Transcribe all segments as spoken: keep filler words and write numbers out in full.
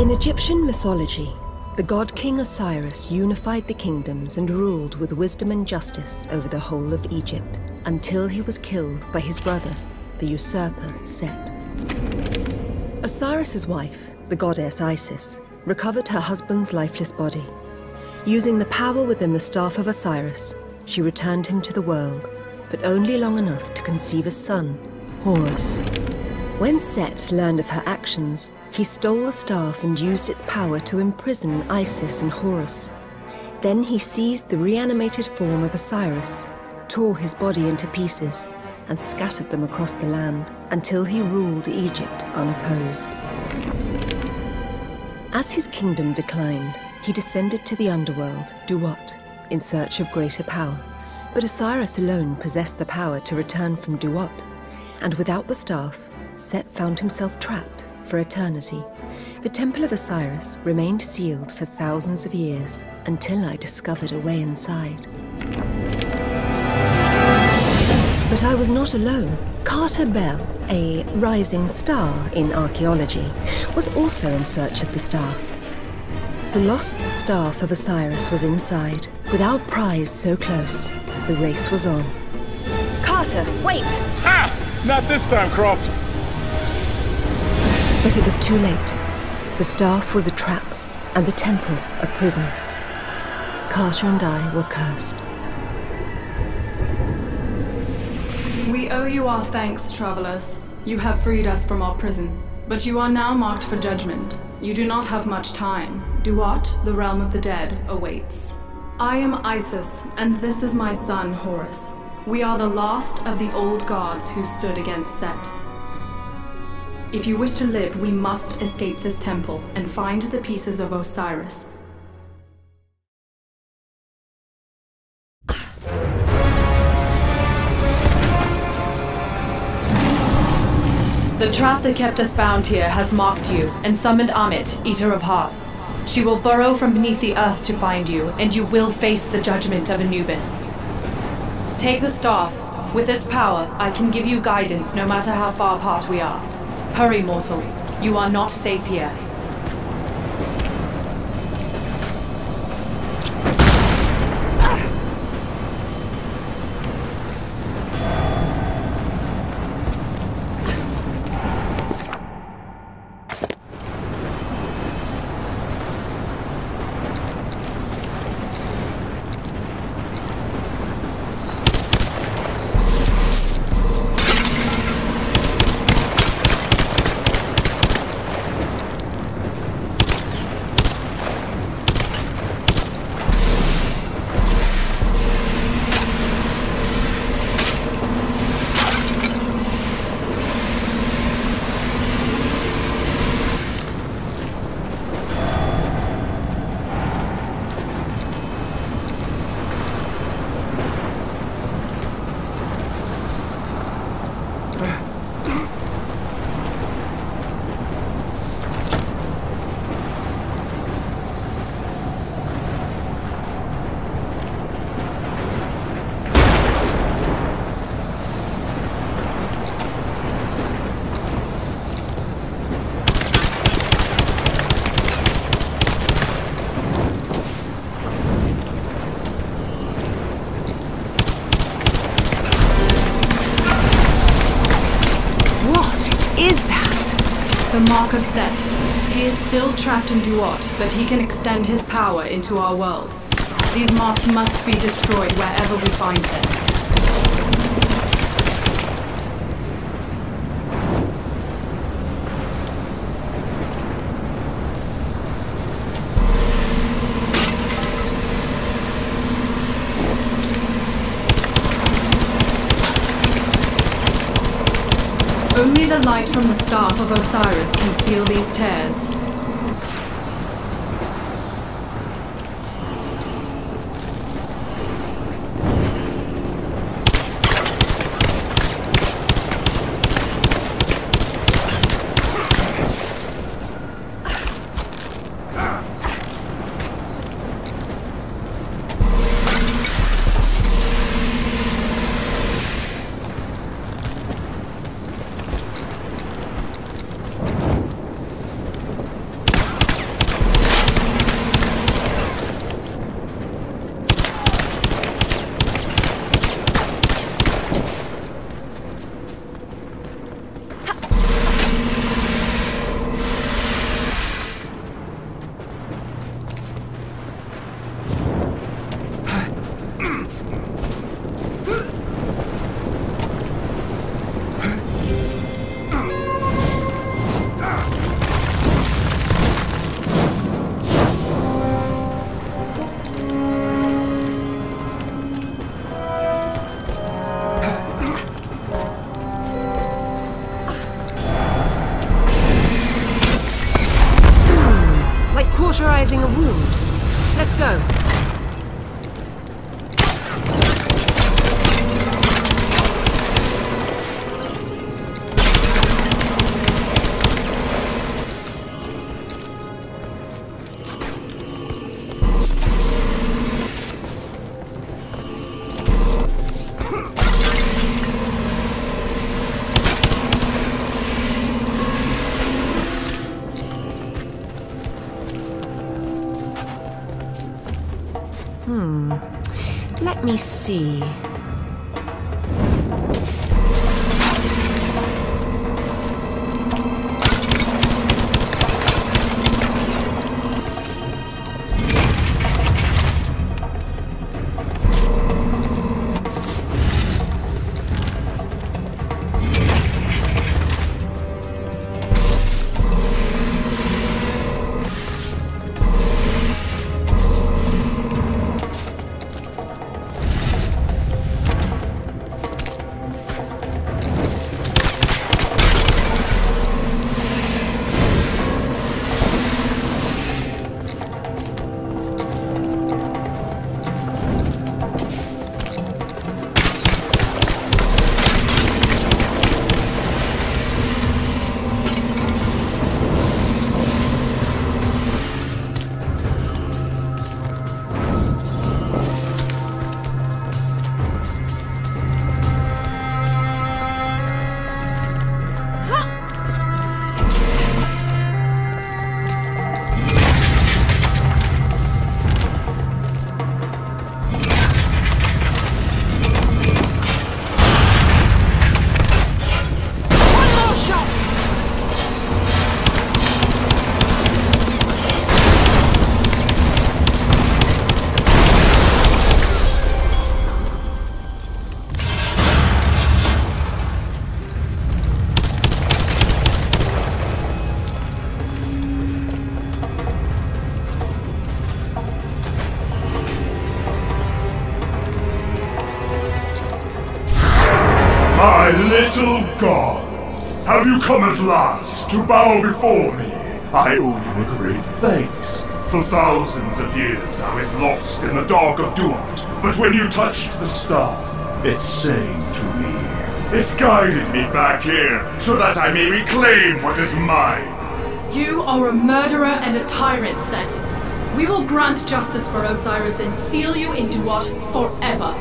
In Egyptian mythology, the god-king Osiris unified the kingdoms and ruled with wisdom and justice over the whole of Egypt, until he was killed by his brother, the usurper Set. Osiris's wife, the goddess Isis, recovered her husband's lifeless body. Using the power within the staff of Osiris, she returned him to the world, but only long enough to conceive a son, Horus. When Set learned of her actions, he stole the staff and used its power to imprison Isis and Horus. Then he seized the reanimated form of Osiris, tore his body into pieces, and scattered them across the land until he ruled Egypt unopposed. As his kingdom declined, he descended to the underworld, Duat, in search of greater power. But Osiris alone possessed the power to return from Duat, and without the staff, Set found himself trapped for eternity. The Temple of Osiris remained sealed for thousands of years until I discovered a way inside. But I was not alone. Carter Bell, a rising star in archaeology, was also in search of the staff. The lost staff of Osiris was inside, with our prize so close. The race was on. Carter, wait! Ah! Not this time, Croft! But it was too late. The staff was a trap, and the temple a prison. Carter and I were cursed. We owe you our thanks, travelers. You have freed us from our prison, but you are now marked for judgment. You do not have much time. Duat, the realm of the dead, awaits. I am Isis, and this is my son, Horus. We are the last of the old gods who stood against Set. If you wish to live, we must escape this temple and find the pieces of Osiris. The trap that kept us bound here has marked you and summoned Ammit, Eater of Hearts. She will burrow from beneath the earth to find you, and you will face the judgment of Anubis. Take the staff. With its power, I can give you guidance no matter how far apart we are. Hurry, mortal. You are not safe here. Mark of Set. He is still trapped in Duat, but he can extend his power into our world. These marks must be destroyed wherever we find them. Only the light from the staff of Osiris can seal these tears. a wound. Let's go. Let me see. Come at last to bow before me. I owe you a great thanks. For thousands of years I was lost in the dark of Duat, but when you touched the staff, it sang to me. It guided me back here so that I may reclaim what is mine. You are a murderer and a tyrant, Set. We will grant justice for Osiris and seal you in Duat forever.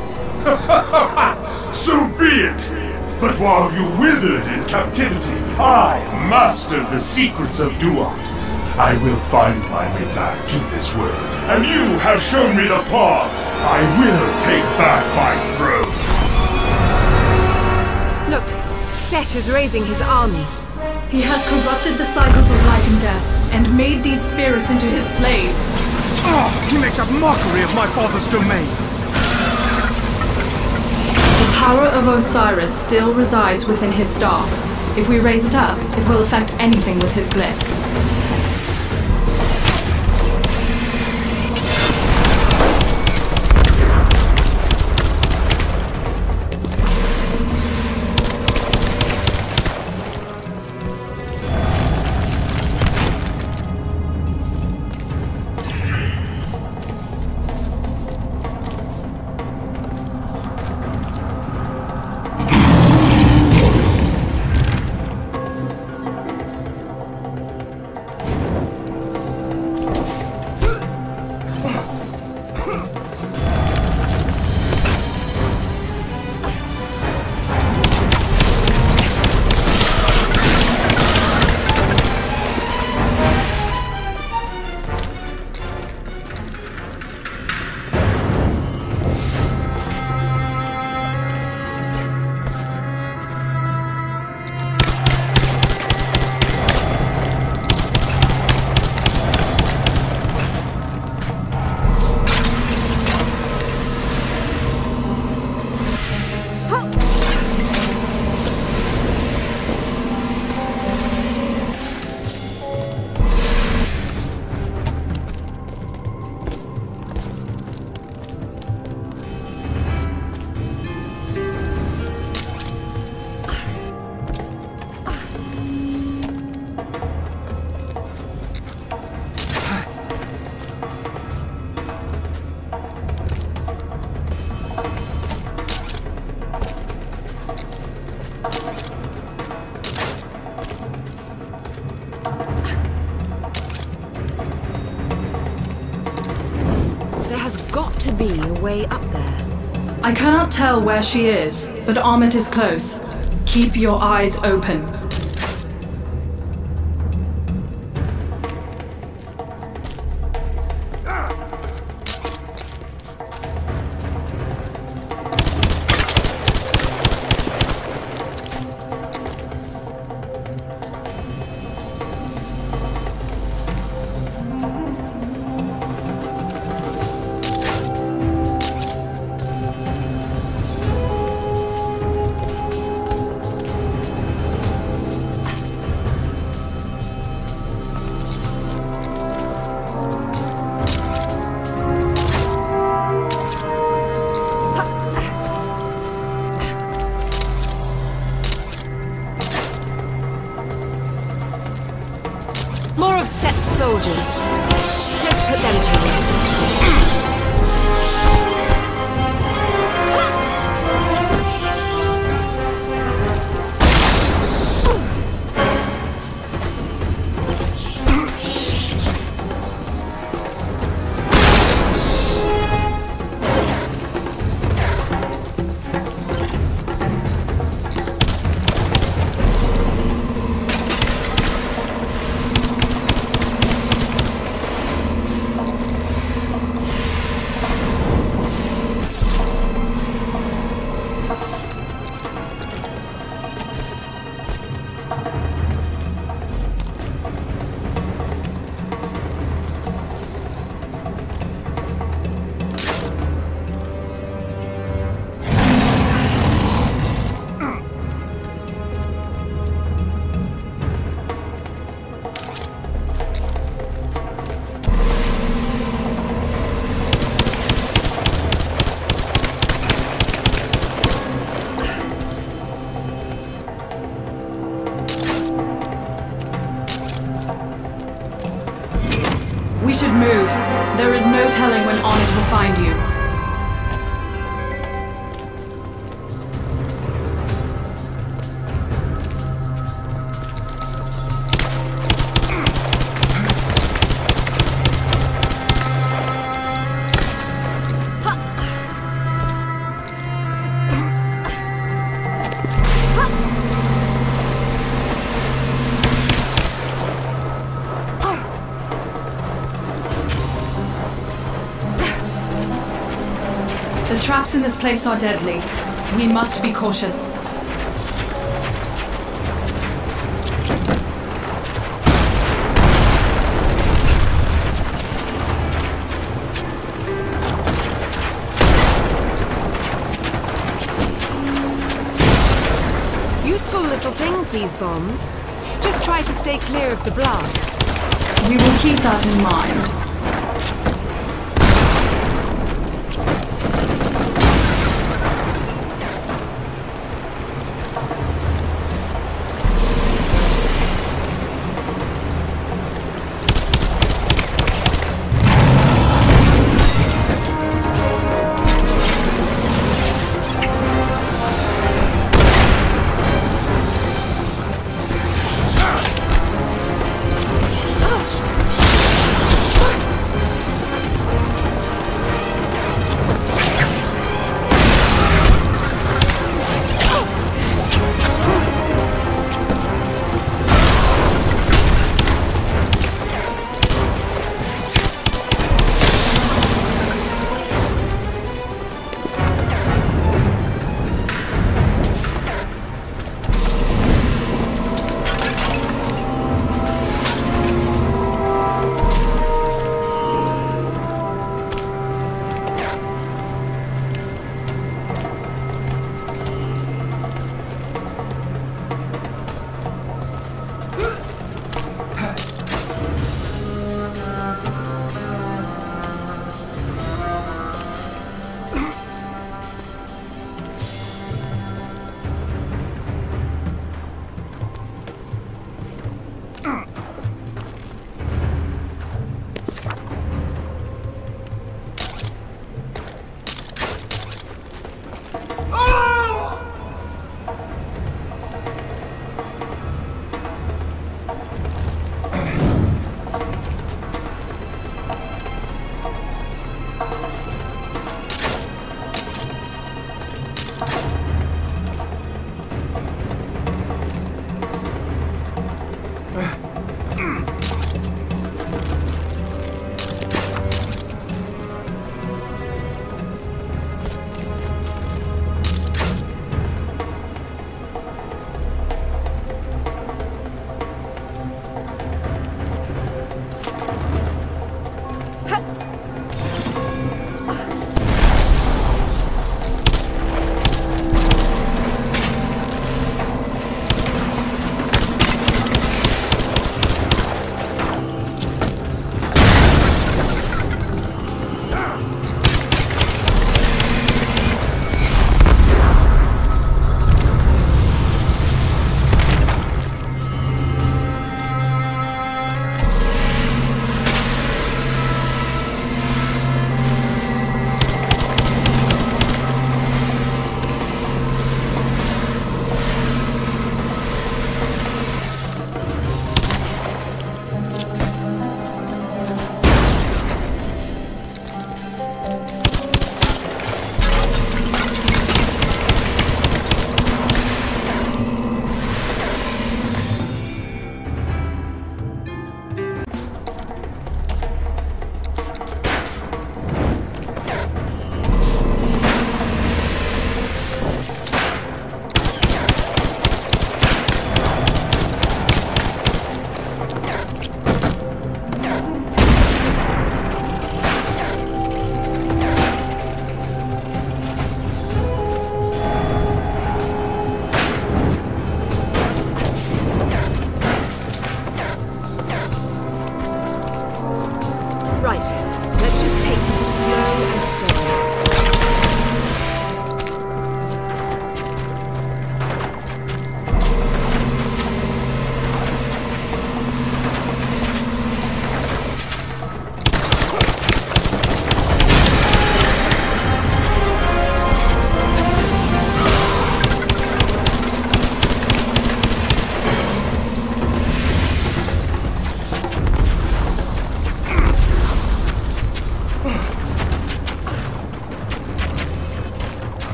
So be it! But while you withered in captivity, I mastered the secrets of Duat. I will find my way back to this world, and you have shown me the path. I will take back my throne. Look, Set is raising his army. He has corrupted the cycles of life and death, and made these spirits into his slaves. Ah, oh, he makes a mockery of my father's domain. The power of Osiris still resides within his staff. If we raise it up, it will affect anything with his glyph. I cannot tell where she is, but Ammit is close. Keep your eyes open. Traps in this place are deadly. We must be cautious. Useful little things, these bombs. Just try to stay clear of the blast. We will keep that in mind. What?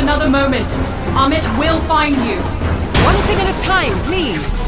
another moment. Ammit will find you. One thing at a time, please.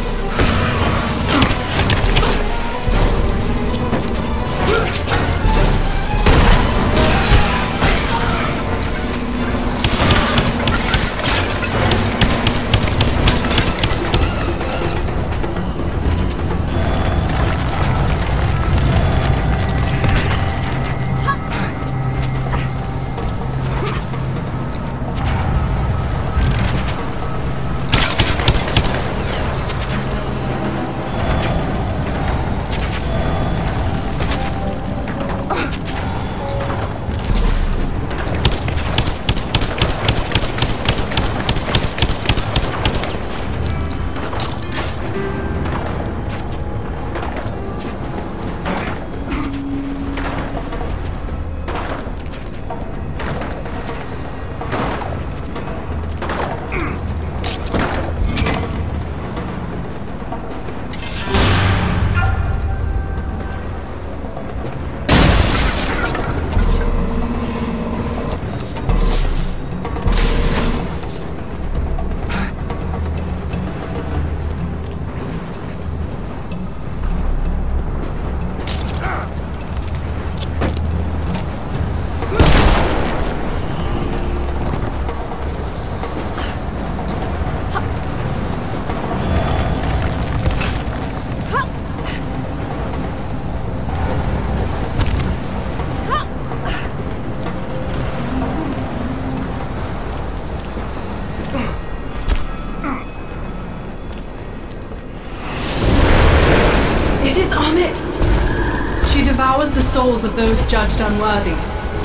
Souls of those judged unworthy,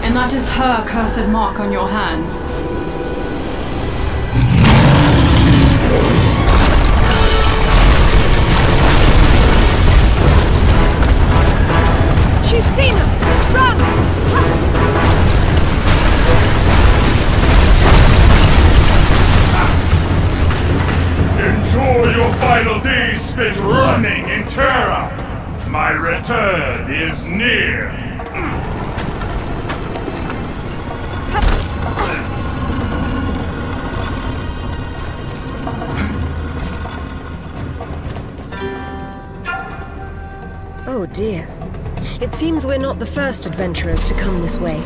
and that is her cursed mark on your hands. She's seen us! Run! Enjoy your final days spent running in terror! My return is near! Oh dear. It seems we're not the first adventurers to come this way.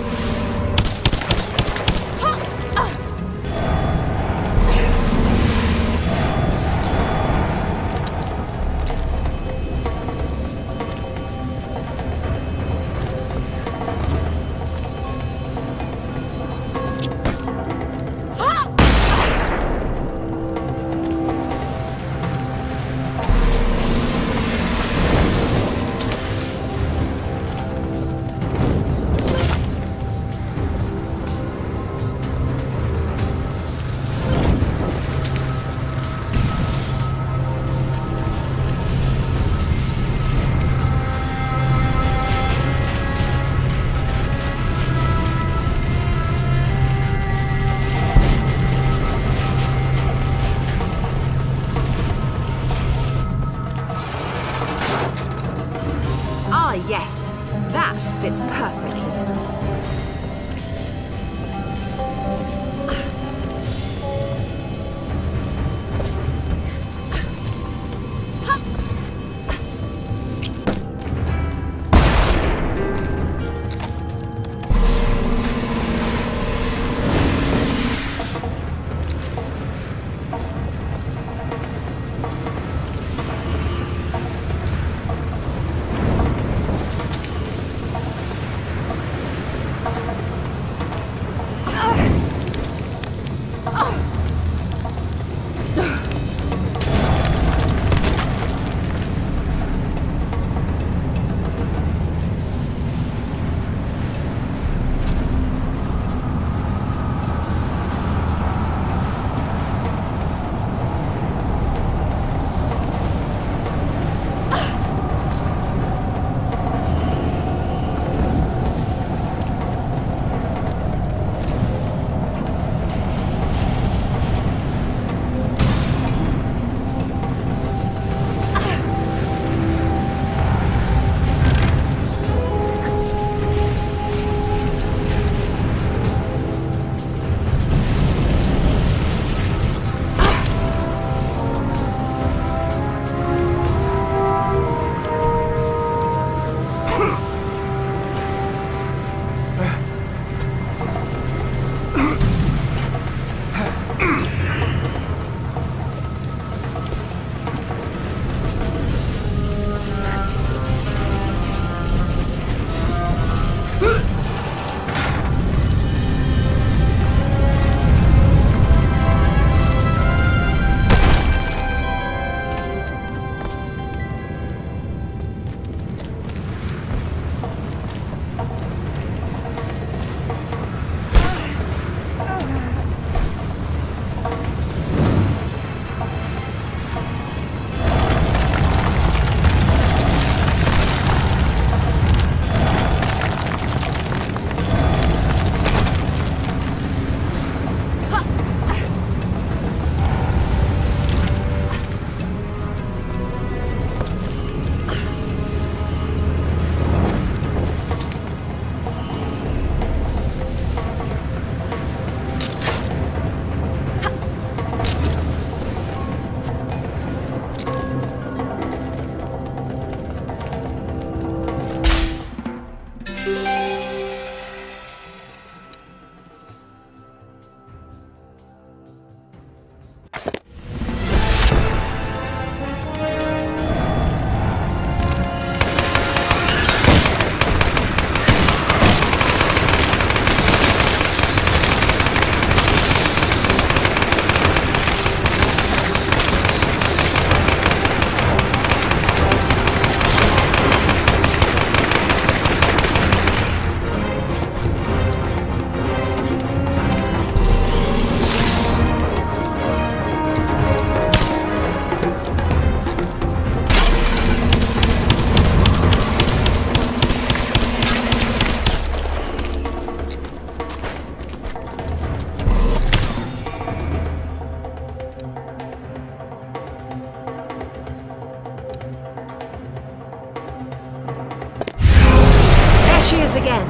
Rise again.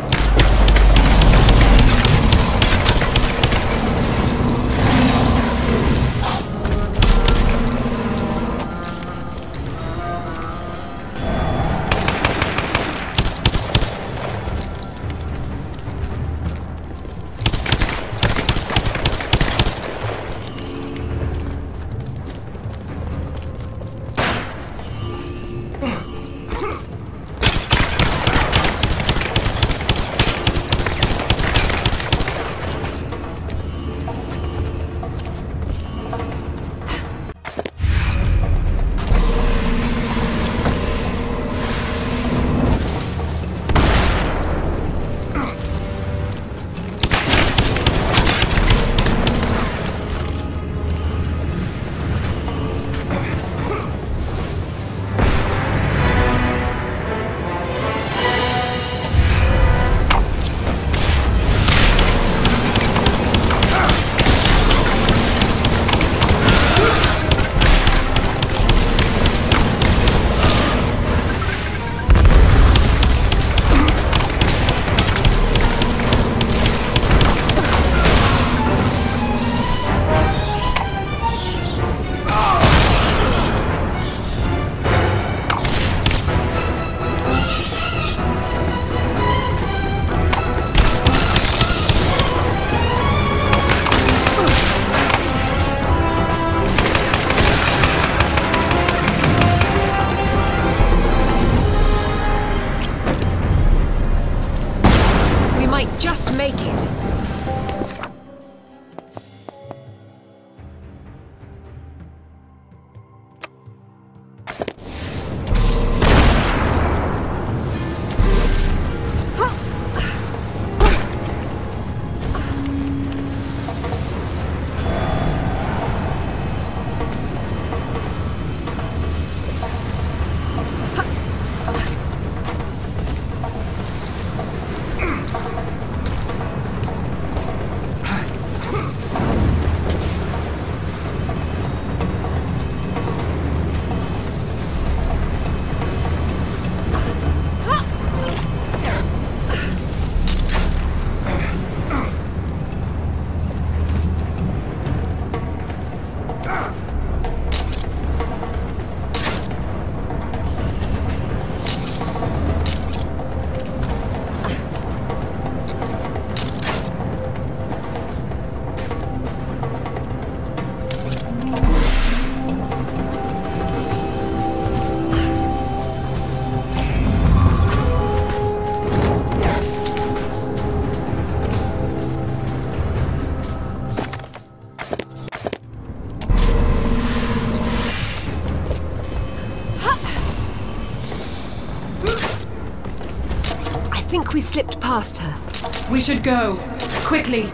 We slipped past her. We should go. Quickly.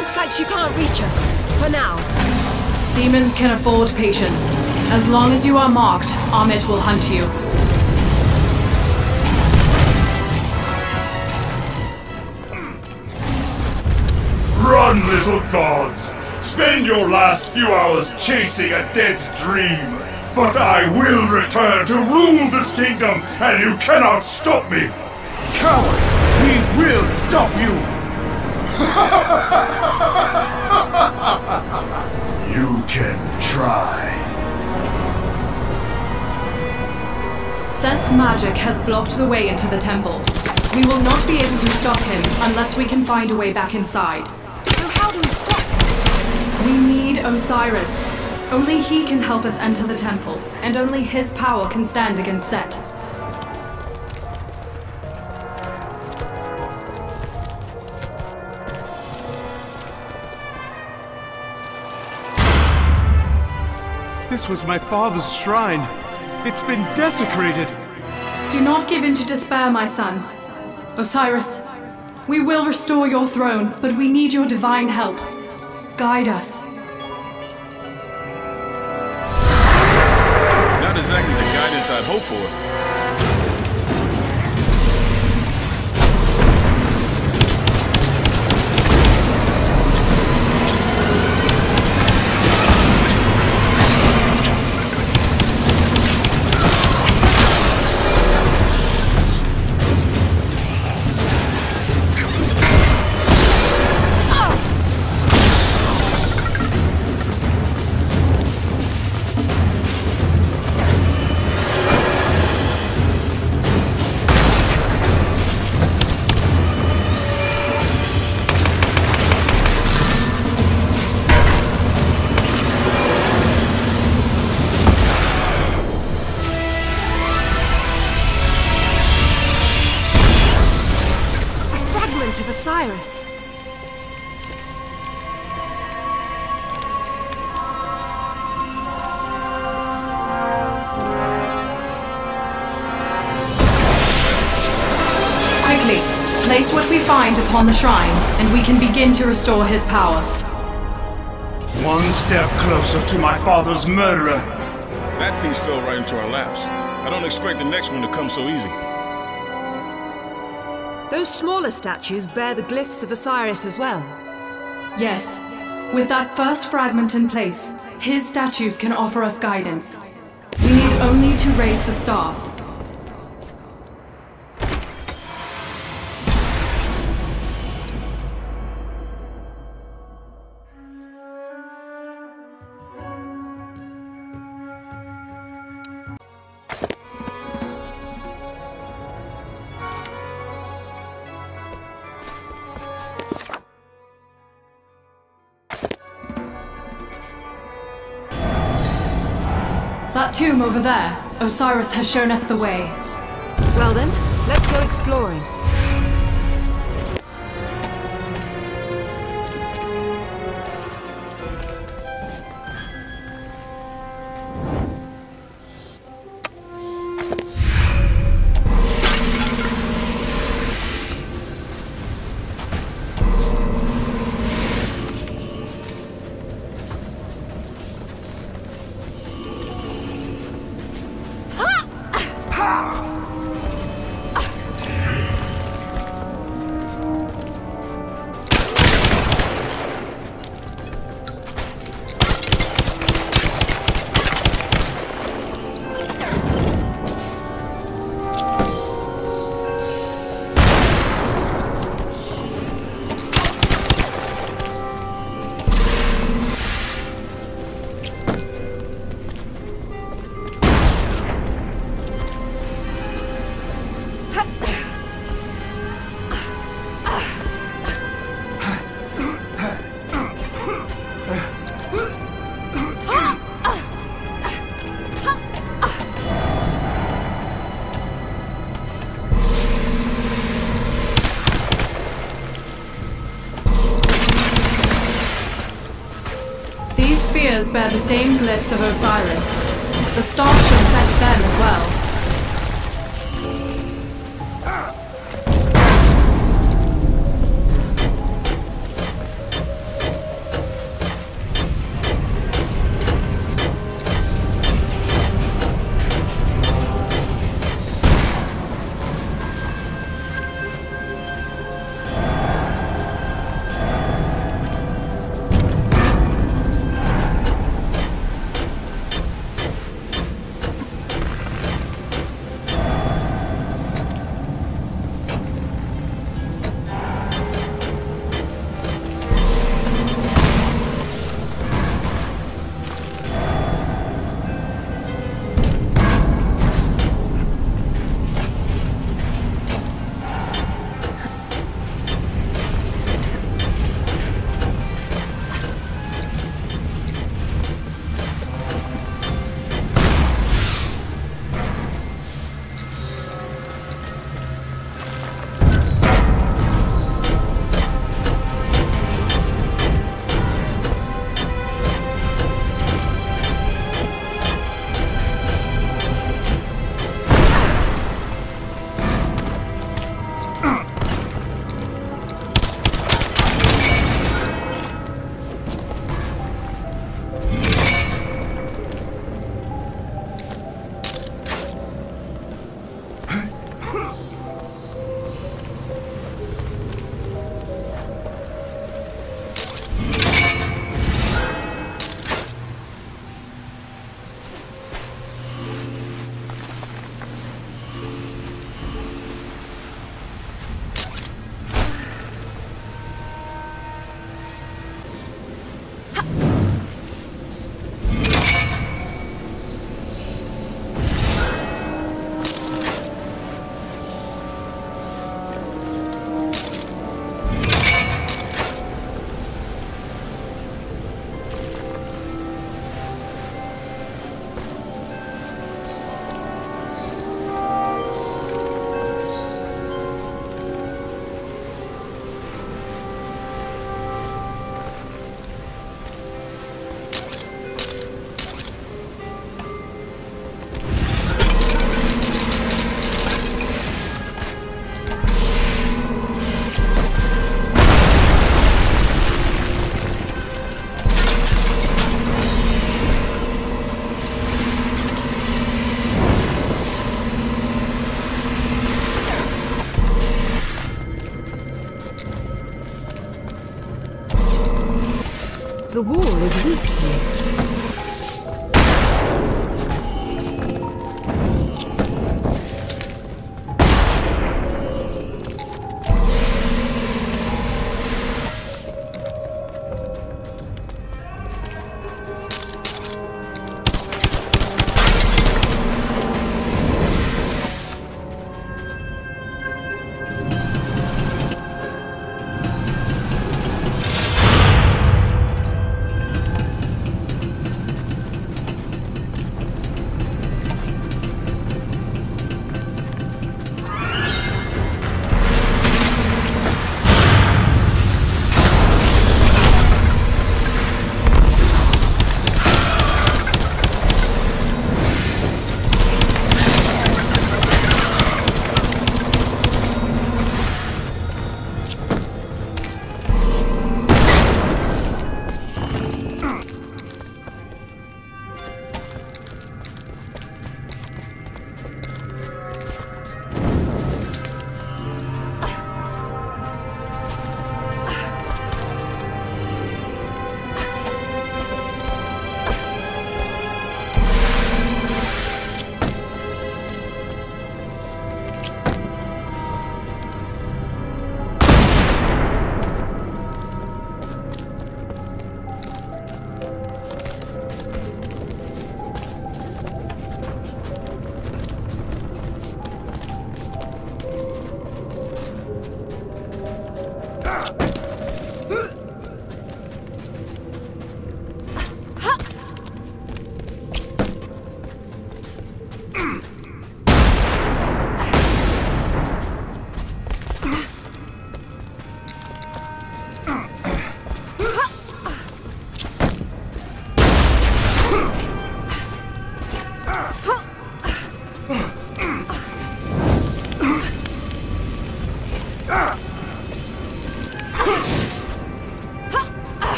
looks like she can't reach us. For now. Demons can afford patience. As long as you are marked, Ammit will hunt you. Run, little gods! Spend your last few hours chasing a dead dream! But I will return to rule this kingdom, and you cannot stop me! Coward! We will stop you! You can try. Set's magic has blocked the way into the temple. We will not be able to stop him unless we can find a way back inside. So how do we stop him? We need Osiris. Only he can help us enter the temple, and only his power can stand against Set. This was my father's shrine. It's been desecrated. Do not give in to despair, my son. Osiris, we will restore your throne, but we need your divine help. Guide us. Not exactly the guidance I'd hoped for. Place what we find upon the shrine, and we can begin to restore his power. One step closer to my father's murderer. That piece fell right into our laps. I don't expect the next one to come so easy. Those smaller statues bear the glyphs of Osiris as well. Yes. With that first fragment in place, his statues can offer us guidance. We need only to raise the staff. That tomb over there, Osiris has shown us the way. Well then, let's go exploring. Bear the same glyphs of Osiris. The staff should affect them as well. The wall is weak here.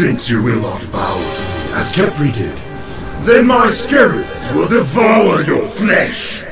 Since you will not bow to me as Kepri did, then my scarabs will devour your flesh!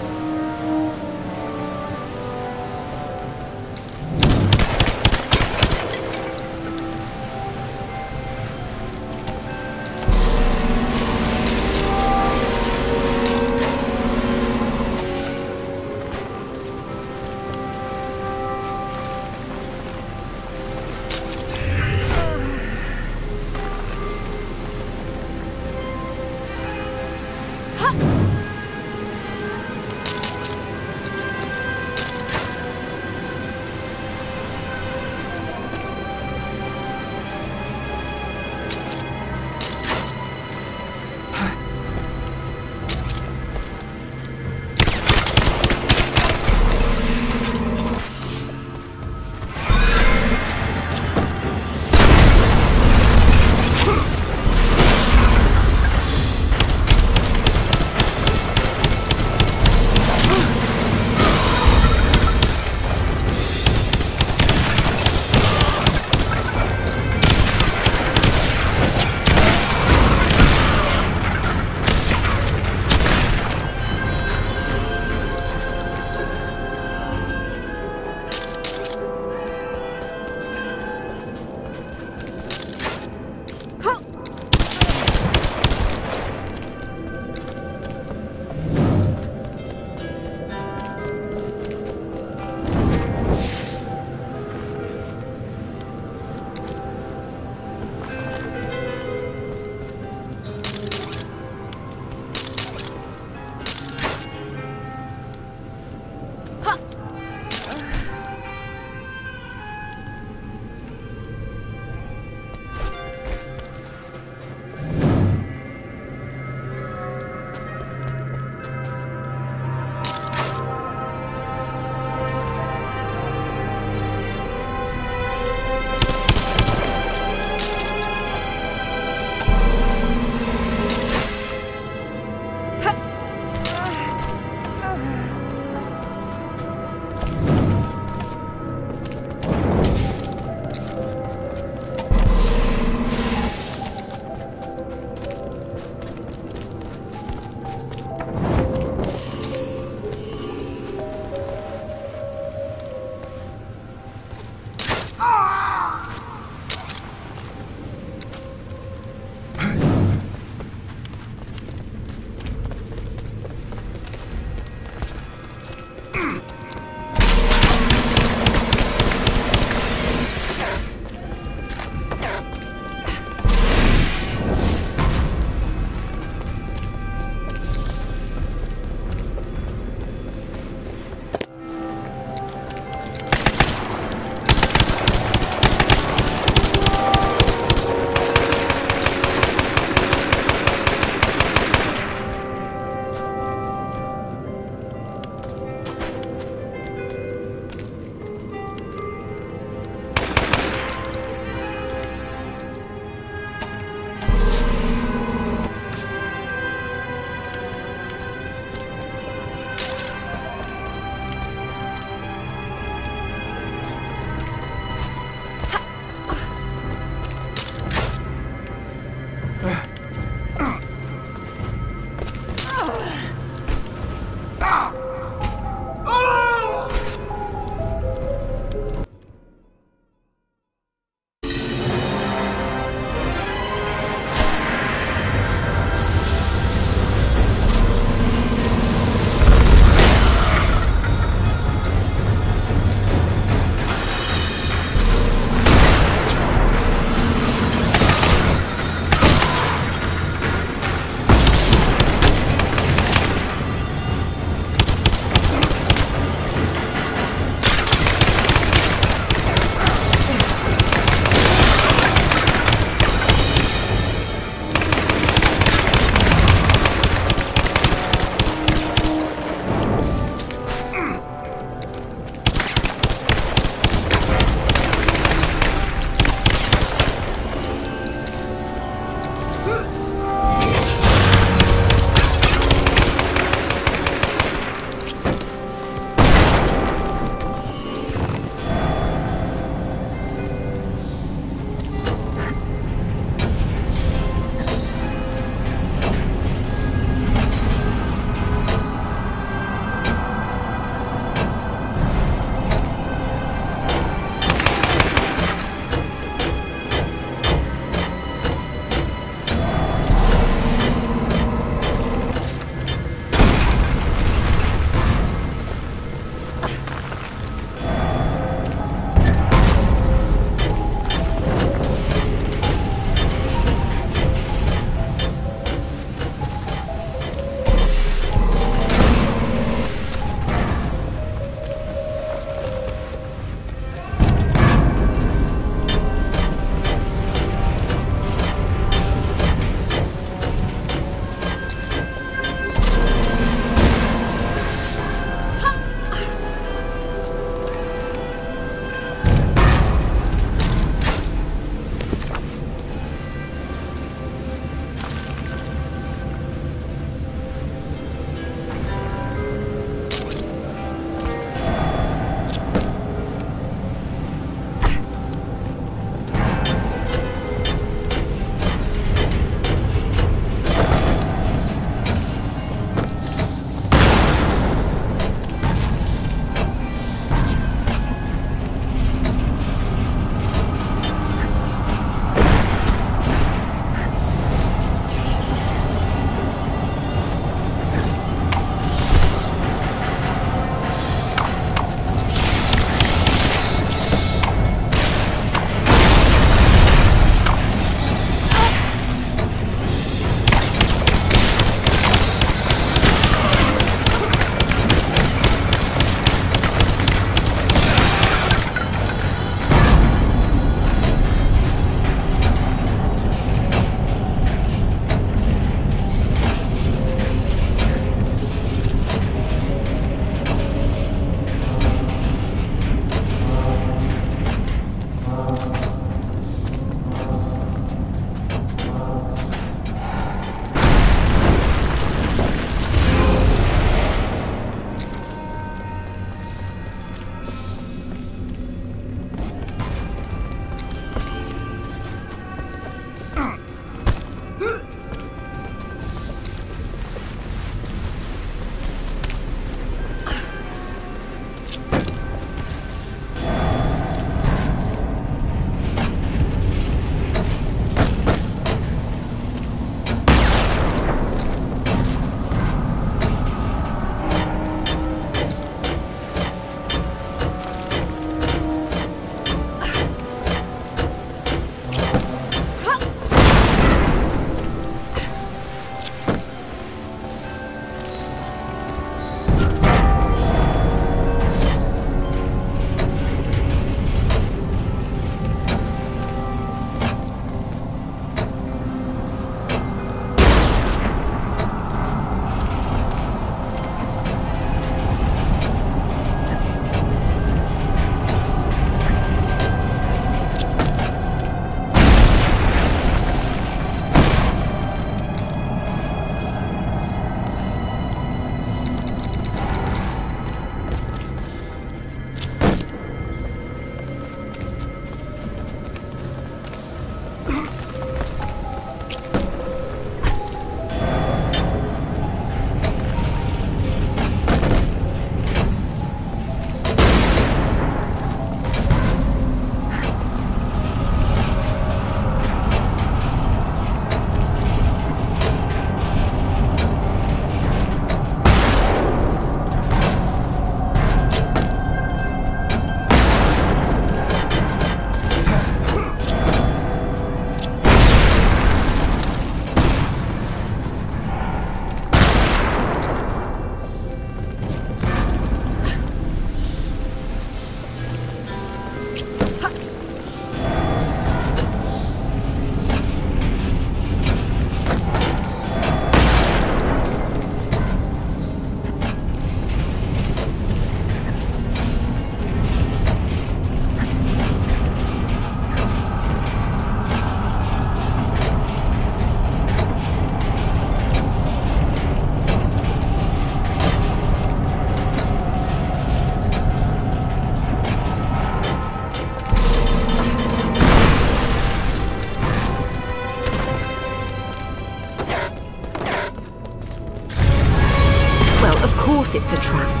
course it's a trap.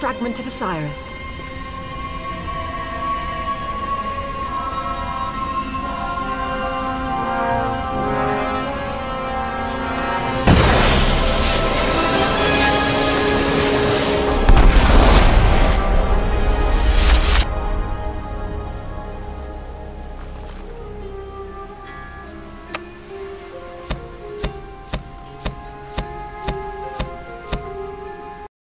Fragment of Osiris.